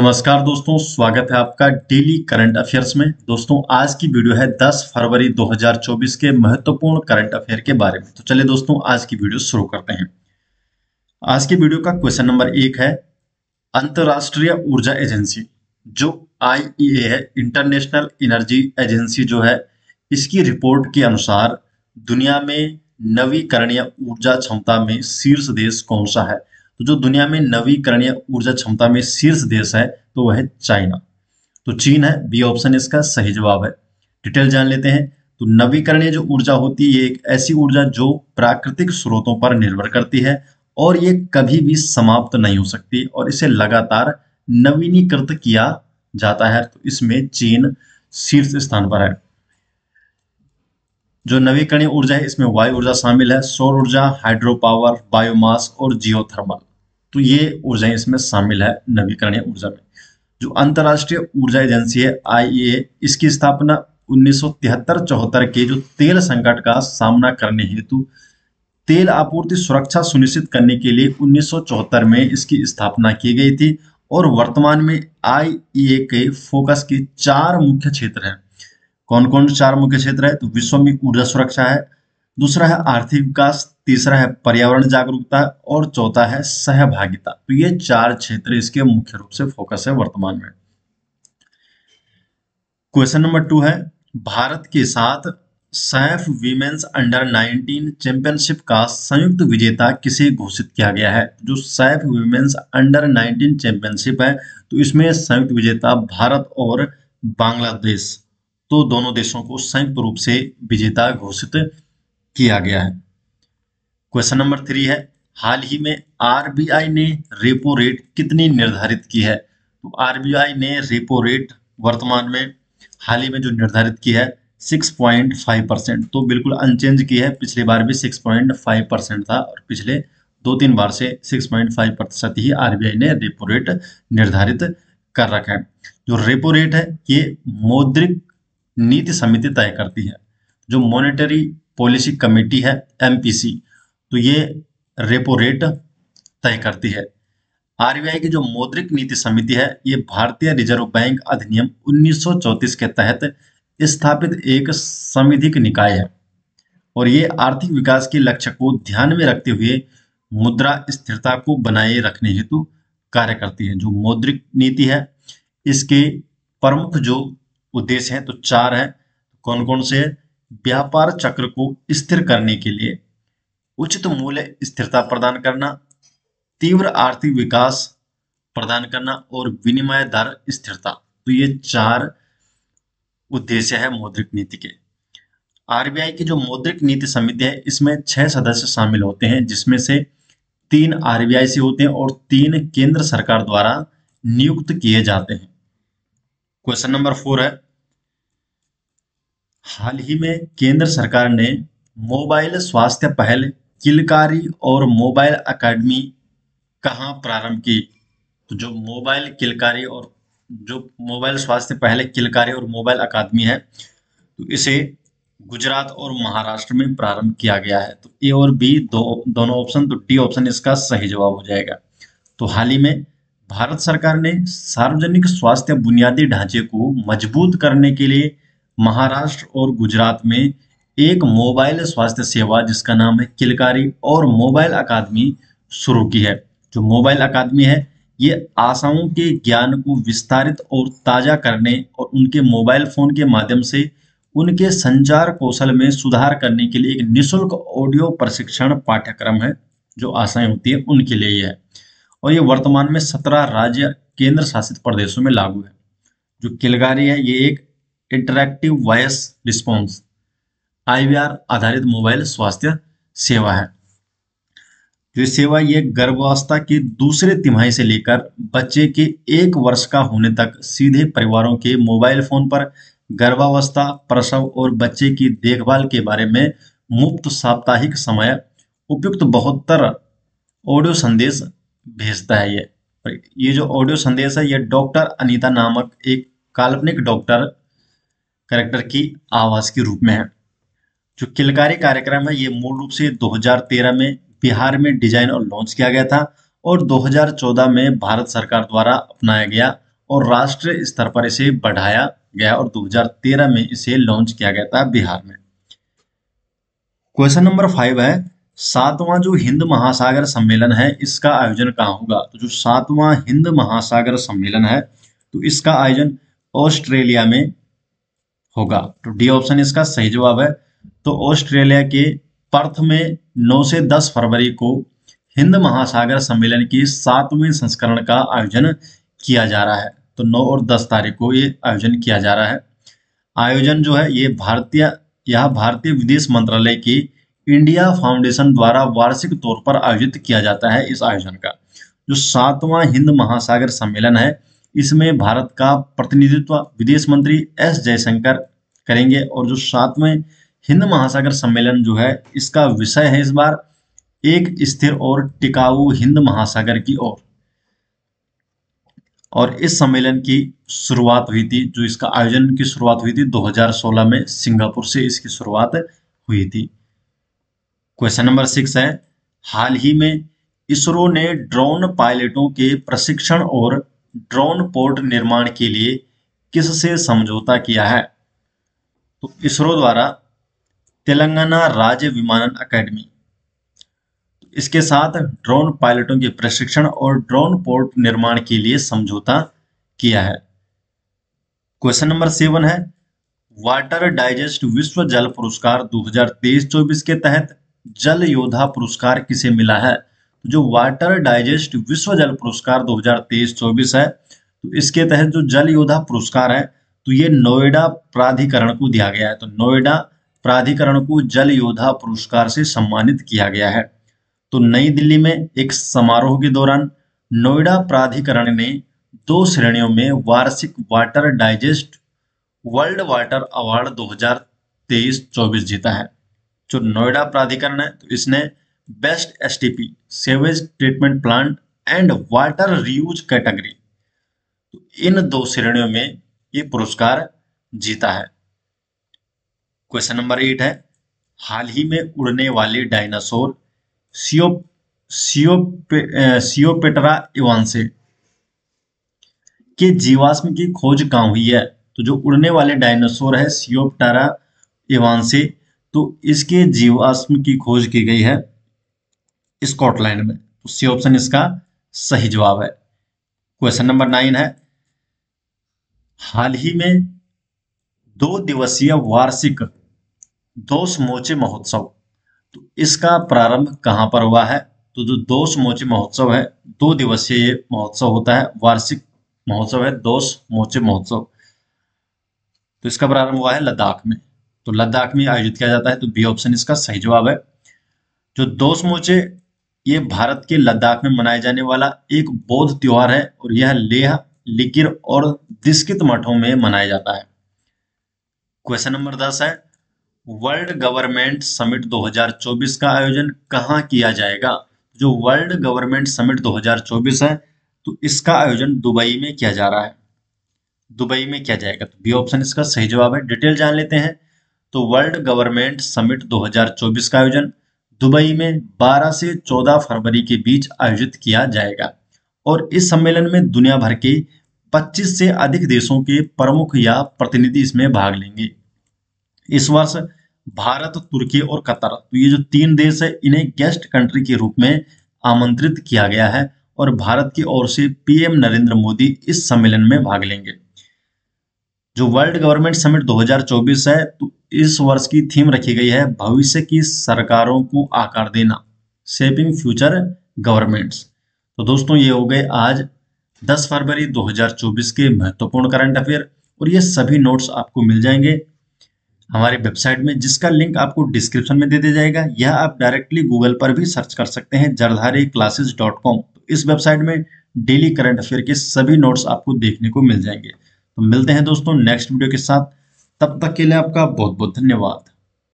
नमस्कार दोस्तों, स्वागत है आपका डेली करंट अफेयर्स में। दोस्तों आज की वीडियो है 10 फरवरी 2024 के महत्वपूर्ण करंट अफेयर के बारे में। तो चलिए दोस्तों आज की वीडियो शुरू करते हैं। आज की वीडियो का क्वेश्चन नंबर 1 है अंतर्राष्ट्रीय ऊर्जा एजेंसी जो आईईए है, इंटरनेशनल एनर्जी एजेंसी जो है, इसकी रिपोर्ट के अनुसार दुनिया में नवीकरणीय ऊर्जा क्षमता में शीर्ष देश कौन सा है। तो जो दुनिया में नवीकरणीय ऊर्जा क्षमता में शीर्ष देश है तो वह है चाइना। तो चीन है, बी ऑप्शन इसका सही जवाब है। डिटेल जान लेते हैं। तो नवीकरणीय जो ऊर्जा होती है, ये एक ऐसी ऊर्जा जो प्राकृतिक स्रोतों पर निर्भर करती है और ये कभी भी समाप्त नहीं हो सकती और इसे लगातार नवीनीकृत किया जाता है। तो इसमें चीन शीर्ष स्थान पर है। जो नवीकरणीय ऊर्जा है इसमें वायु ऊर्जा शामिल है, सौर ऊर्जा, हाइड्रो पावर, बायोमास और जियोथर्मल। तो ये ऊर्जाएं इसमें शामिल है नवीकरणीय ऊर्जा में। जो अंतर्राष्ट्रीय ऊर्जा एजेंसी है आईईए, इसकी स्थापना 1973-74 के जो तेल संकट का सामना करने हेतु तेल आपूर्ति सुरक्षा सुनिश्चित करने के लिए 1974 में इसकी स्थापना की गई थी और वर्तमान में आईईए के फोकस के 4 मुख्य क्षेत्र हैं। कौन कौन 4 मुख्य क्षेत्र है? तो विश्व में ऊर्जा सुरक्षा है, दूसरा है आर्थिक विकास, तीसरा है पर्यावरण जागरूकता और चौथा है सहभागिता। तो ये 4 क्षेत्र इसके मुख्य रूप से फोकस है वर्तमान में। क्वेश्चन नंबर 2 है भारत के साथ सैफ वीमेन्स अंडर 19 चैंपियनशिप का संयुक्त विजेता किसे घोषित किया गया है। जो सैफ वीमेन्स अंडर 19 चैंपियनशिप है तो इसमें संयुक्त विजेता भारत और बांग्लादेश, तो दोनों देशों को संयुक्त रूप से विजेता घोषित किया गया है। क्वेश्चन नंबर 3 है हाल ही में आरबीआई ने रेपो रेट कितनी निर्धारित की है। तो आरबीआई ने रेपो रेट वर्तमान में हाल ही में जो निर्धारित की है 6.5%, तो बिल्कुल अनचेंज की है। पिछली बार भी 6.5% था और पिछले 2-3 बार से 6.5% ही आरबीआई ने रेपो रेट निर्धारित कर रखा है। जो रेपो रेट है ये मौद्रिक नीति समिति तय करती है। जो मॉनेटरी पॉलिसी कमेटी है एमपीसी, तो ये रेपो रेट तय करती है। आरबीआई की जो मौद्रिक नीति समिति है ये भारतीय रिजर्व बैंक अधिनियम 1934 के तहत स्थापित एक संवैधानिक निकाय है और ये आर्थिक विकास के लक्ष्य को ध्यान में रखते हुए मुद्रा स्थिरता को बनाए रखने हेतु कार्य करती है। जो मौद्रिक नीति है इसके प्रमुख जो उद्देश्य है तो 4 है। कौन कौन से? व्यापार चक्र को स्थिर करने के लिए उचित मूल्य स्थिरता प्रदान करना, तीव्र आर्थिक विकास प्रदान करना और विनिमय दर स्थिरता। तो ये 4 उद्देश्य है मौद्रिक नीति के। आरबीआई की जो मौद्रिक नीति समिति है इसमें 6 सदस्य शामिल होते हैं, जिसमें से 3 आरबीआई से होते हैं और 3 केंद्र सरकार द्वारा नियुक्त किए जाते हैं। क्वेश्चन नंबर 4 है हाल ही में केंद्र सरकार ने मोबाइल स्वास्थ्य पहल किलकारी और मोबाइल अकेडमी कहाँ प्रारंभ की। तो जो मोबाइल किलकारी और जो मोबाइल स्वास्थ्य पहल किलकारी और मोबाइल अकेडमी है तो इसे गुजरात और महाराष्ट्र में प्रारंभ किया गया है। तो ए और बी दोनों ऑप्शन, तो डी ऑप्शन इसका सही जवाब हो जाएगा। तो हाल ही में भारत सरकार ने सार्वजनिक स्वास्थ्य बुनियादी ढांचे को मजबूत करने के लिए महाराष्ट्र और गुजरात में एक मोबाइल स्वास्थ्य सेवा जिसका नाम है किलकारी और मोबाइल अकादमी शुरू की है। जो मोबाइल अकादमी है ये आशाओं के ज्ञान को विस्तारित और ताज़ा करने और उनके मोबाइल फ़ोन के माध्यम से उनके संचार कौशल में सुधार करने के लिए एक निःशुल्क ऑडियो प्रशिक्षण पाठ्यक्रम है। जो आशाएँ होती हैं उनके लिए ये है और ये वर्तमान में 17 राज्य केंद्र शासित प्रदेशों में लागू है। जो किलकारी है ये एक इंटरैक्टिव वॉइस रिस्पॉन्स आईवीआर आधारित मोबाइल स्वास्थ्य सेवा है। जो सेवा ये गर्भावस्था के दूसरे तिमाही से लेकर बच्चे के 1 वर्ष का होने तक सीधे परिवारों के मोबाइल फोन पर गर्भावस्था, प्रसव और बच्चे की देखभाल के बारे में मुफ्त साप्ताहिक समय उपयुक्त 72 ऑडियो संदेश भेजता है। ये जो ऑडियो संदेश है ये डॉक्टर अनिता नामक एक काल्पनिक डॉक्टर कैरेक्टर की आवाज के रूप में है। जो किलकारी कार्यक्रम है ये मूल रूप से 2013 में बिहार में डिजाइन और लॉन्च किया गया था और 2014 में भारत सरकार द्वारा अपनाया गया और राष्ट्रीय स्तर पर इसे बढ़ाया गया और 2013 में इसे लॉन्च किया गया था बिहार में। क्वेश्चन नंबर 5 है, सातवां जो हिंद महासागर सम्मेलन है इसका आयोजन कहाँ होगा? तो जो सातवां हिंद महासागर सम्मेलन है तो इसका आयोजन ऑस्ट्रेलिया में होगा। तो डी ऑप्शन इसका सही जवाब है। तो ऑस्ट्रेलिया के पर्थ में 9 से 10 फरवरी को हिंद महासागर सम्मेलन के 7वें संस्करण का आयोजन किया जा रहा है। तो 9 और 10 तारीख को ये आयोजन किया जा रहा है। आयोजन जो है ये भारतीय विदेश मंत्रालय के इंडिया फाउंडेशन द्वारा वार्षिक तौर पर आयोजित किया जाता है। इस आयोजन का जो 7वां हिंद महासागर सम्मेलन है इसमें भारत का प्रतिनिधित्व विदेश मंत्री एस जयशंकर करेंगे। और जो 7वें हिंद महासागर सम्मेलन जो है इसका विषय है इस बार एक स्थिर और टिकाऊ हिंद महासागर की ओर। और इस सम्मेलन की शुरुआत हुई थी, जो इसका आयोजन की शुरुआत हुई थी 2016 में सिंगापुर से इसकी शुरुआत हुई थी। क्वेश्चन नंबर 6 है, हाल ही में इसरो ने ड्रोन पायलटों के प्रशिक्षण और ड्रोन पोर्ट निर्माण के लिए किससे समझौता किया है? तो इसरो द्वारा तेलंगाना राज्य विमानन अकेडमी इसके साथ ड्रोन पायलटों के प्रशिक्षण और ड्रोन पोर्ट निर्माण के लिए समझौता किया है। क्वेश्चन नंबर 7 है, वाटर डाइजेस्ट विश्व जल पुरस्कार 2023-24 के तहत जल योद्धा पुरस्कार किसे मिला है? जो वाटर डाइजेस्ट विश्व जल पुरस्कार 2023-24 है तो इसके तहत जो जल योद्धा पुरस्कार है तो ये नोएडा प्राधिकरण को दिया गया है। तो नोएडा प्राधिकरण को जल योद्धा पुरस्कार से सम्मानित किया गया है। तो नई दिल्ली में एक समारोह के दौरान नोएडा प्राधिकरण ने 2 श्रेणियों में वार्षिक water digest world water award 2023-24 जीता है। जो नोएडा प्राधिकरण है तो इसने best STP sewage treatment plant and water reuse category तो इन 2 श्रेणियों में ये पुरस्कार जीता है। क्वेश्चन नंबर 8 है, हाल ही में उड़ने वाले डायनासोर सियोपेटरा इवानसे के जीवाश्म की खोज कहाँ हुई है? तो जो उड़ने वाले डायनासोर है सियोपेटरा इवानसे तो इसके जीवाश्म की खोज की गई है स्कॉटलैंड में। तो सी ऑप्शन इसका सही जवाब है। क्वेश्चन नंबर 9 है, हाल ही में 2 दिवसीय वार्षिक दोष मोचे महोत्सव तो इसका प्रारंभ कहां पर हुआ है? तो जो दोष मोचे महोत्सव है 2 दिवसीय महोत्सव होता है, वार्षिक महोत्सव है दोष मोचे महोत्सव तो इसका प्रारंभ हुआ है लद्दाख में। तो लद्दाख में आयोजित किया जाता है। तो बी ऑप्शन इसका सही जवाब है। जो दोष मोचे ये भारत के लद्दाख में मनाया जाने वाला एक बौद्ध त्योहार है और यह लेह, लिकिर और दिस्कित मठों में मनाया जाता है। क्वेश्चन नंबर 10 है, वर्ल्ड गवर्नमेंट समिट 2024 का आयोजन कहाँ किया जाएगा? जो वर्ल्ड गवर्नमेंट समिट 2024 है तो इसका आयोजन दुबई में किया जा रहा है, दुबई में किया जाएगा। तो बी ऑप्शन इसका सही जवाब है। डिटेल जान लेते हैं। तो वर्ल्ड गवर्नमेंट समिट 2024 का आयोजन दुबई में 12 से 14 फरवरी के बीच आयोजित किया जाएगा और इस सम्मेलन में दुनिया भर के 25 से अधिक देशों के प्रमुख या प्रतिनिधि इसमें भाग लेंगे। इस वर्ष भारत, तुर्की और कतर तो ये जो 3 देश है इन्हें गेस्ट कंट्री के रूप में आमंत्रित किया गया है और भारत की ओर से पीएम नरेंद्र मोदी इस सम्मेलन में भाग लेंगे। जो वर्ल्ड गवर्नमेंट समिट 2024 है तो इस वर्ष की थीम रखी गई है भविष्य की सरकारों को आकार देना, शेपिंग फ्यूचर गवर्नमेंट्स। तो दोस्तों ये हो गए आज 10 फरवरी 2024 के महत्वपूर्ण करंट अफेयर और ये सभी नोट्स आपको मिल जाएंगे हमारी वेबसाइट में, जिसका लिंक आपको डिस्क्रिप्शन में दे दिया जाएगा या आप डायरेक्टली गूगल पर भी सर्च कर सकते हैं jardariclasses.com। इस वेबसाइट में डेली करंट अफेयर के सभी नोट्स आपको देखने को मिल जाएंगे। तो मिलते हैं दोस्तों नेक्स्ट वीडियो के साथ, तब तक के लिए आपका बहुत बहुत धन्यवाद।